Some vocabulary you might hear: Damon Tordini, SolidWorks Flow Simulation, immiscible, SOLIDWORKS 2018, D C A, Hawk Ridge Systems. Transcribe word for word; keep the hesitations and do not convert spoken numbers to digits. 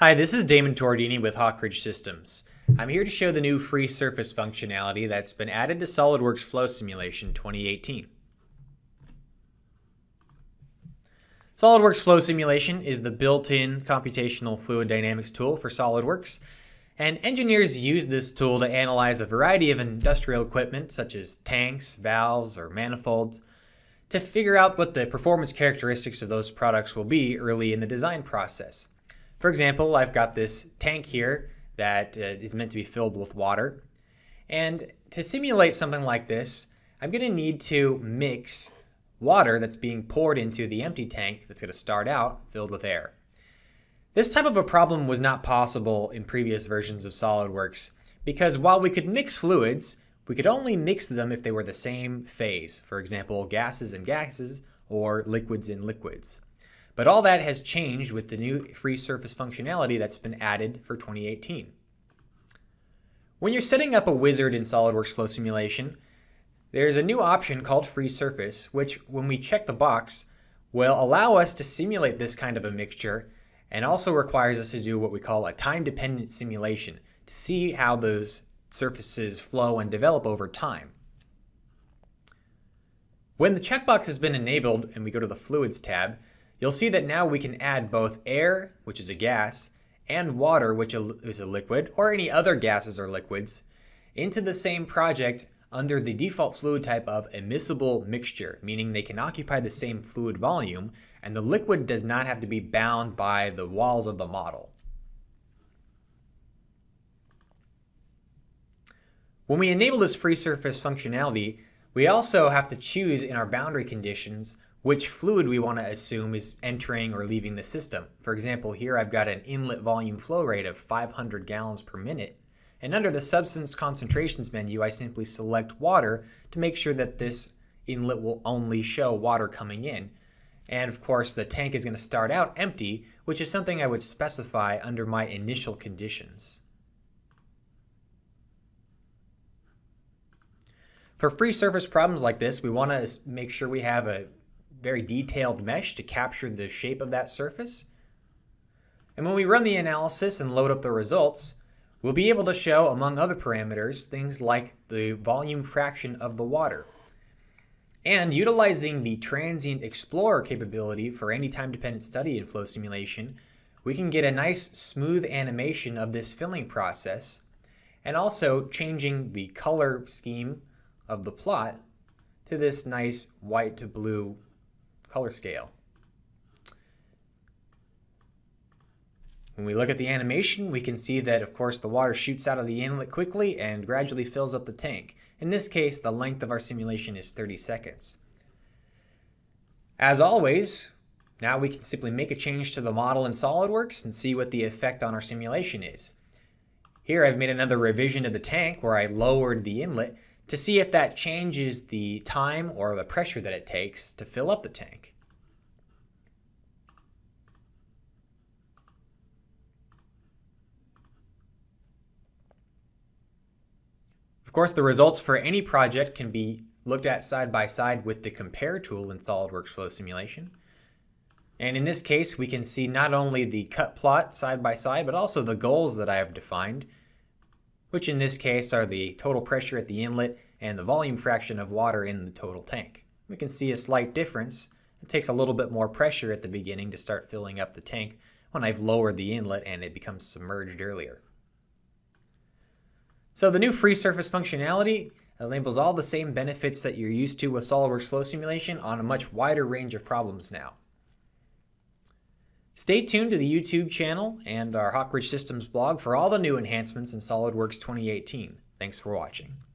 Hi, this is Damon Tordini with Hawk Ridge Systems. I'm here to show the new free surface functionality that's been added to SolidWorks Flow Simulation twenty eighteen. SolidWorks Flow Simulation is the built-in computational fluid dynamics tool for SolidWorks, and engineers use this tool to analyze a variety of industrial equipment such as tanks, valves, or manifolds to figure out what the performance characteristics of those products will be early in the design process. For example, I've got this tank here that uh, is meant to be filled with water. And to simulate something like this, I'm going to need to mix water that's being poured into the empty tank that's going to start out filled with air. This type of a problem was not possible in previous versions of SolidWorks because while we could mix fluids, we could only mix them if they were the same phase. For example, gases and gases or liquids and liquids. But all that has changed with the new free surface functionality that's been added for twenty eighteen. When you're setting up a wizard in SolidWorks Flow Simulation, there's a new option called free surface, which when we check the box will allow us to simulate this kind of a mixture and also requires us to do what we call a time-dependent simulation to see how those surfaces flow and develop over time. When the checkbox has been enabled and we go to the Fluids tab, you'll see that now we can add both air, which is a gas, and water, which is a liquid, or any other gases or liquids, into the same project under the default fluid type of immiscible mixture, meaning they can occupy the same fluid volume, and the liquid does not have to be bound by the walls of the model. When we enable this free surface functionality, we also have to choose in our boundary conditions which fluid we want to assume is entering or leaving the system. For example, here I've got an inlet volume flow rate of five hundred gallons per minute, and under the substance concentrations menu I simply select water to make sure that this inlet will only show water coming in. And of course the tank is going to start out empty, which is something I would specify under my initial conditions. For free surface problems like this, we want to make sure we have a very detailed mesh to capture the shape of that surface. And when we run the analysis and load up the results, we'll be able to show, among other parameters, things like the volume fraction of the water. And utilizing the Transient Explorer capability for any time-dependent study in flow simulation, we can get a nice smooth animation of this filling process, and also changing the color scheme of the plot to this nice white to blue color scale. When we look at the animation, we can see that of course the water shoots out of the inlet quickly and gradually fills up the tank. In this case, the length of our simulation is thirty seconds. As always, now we can simply make a change to the model in SolidWorks and see what the effect on our simulation is. Here I've made another revision of the tank where I lowered the inlet to see if that changes the time or the pressure that it takes to fill up the tank. Of course, the results for any project can be looked at side by side with the compare tool in SolidWorks Flow Simulation. And in this case, we can see not only the cut plot side by side, but also the goals that I have defined, which in this case are the total pressure at the inlet and the volume fraction of water in the total tank. We can see a slight difference. It takes a little bit more pressure at the beginning to start filling up the tank when I've lowered the inlet and it becomes submerged earlier. So the new free surface functionality enables all the same benefits that you're used to with SolidWorks Flow Simulation on a much wider range of problems now. Stay tuned to the YouTube channel and our Hawk Ridge Systems blog for all the new enhancements in SolidWorks twenty eighteen. Thanks for watching.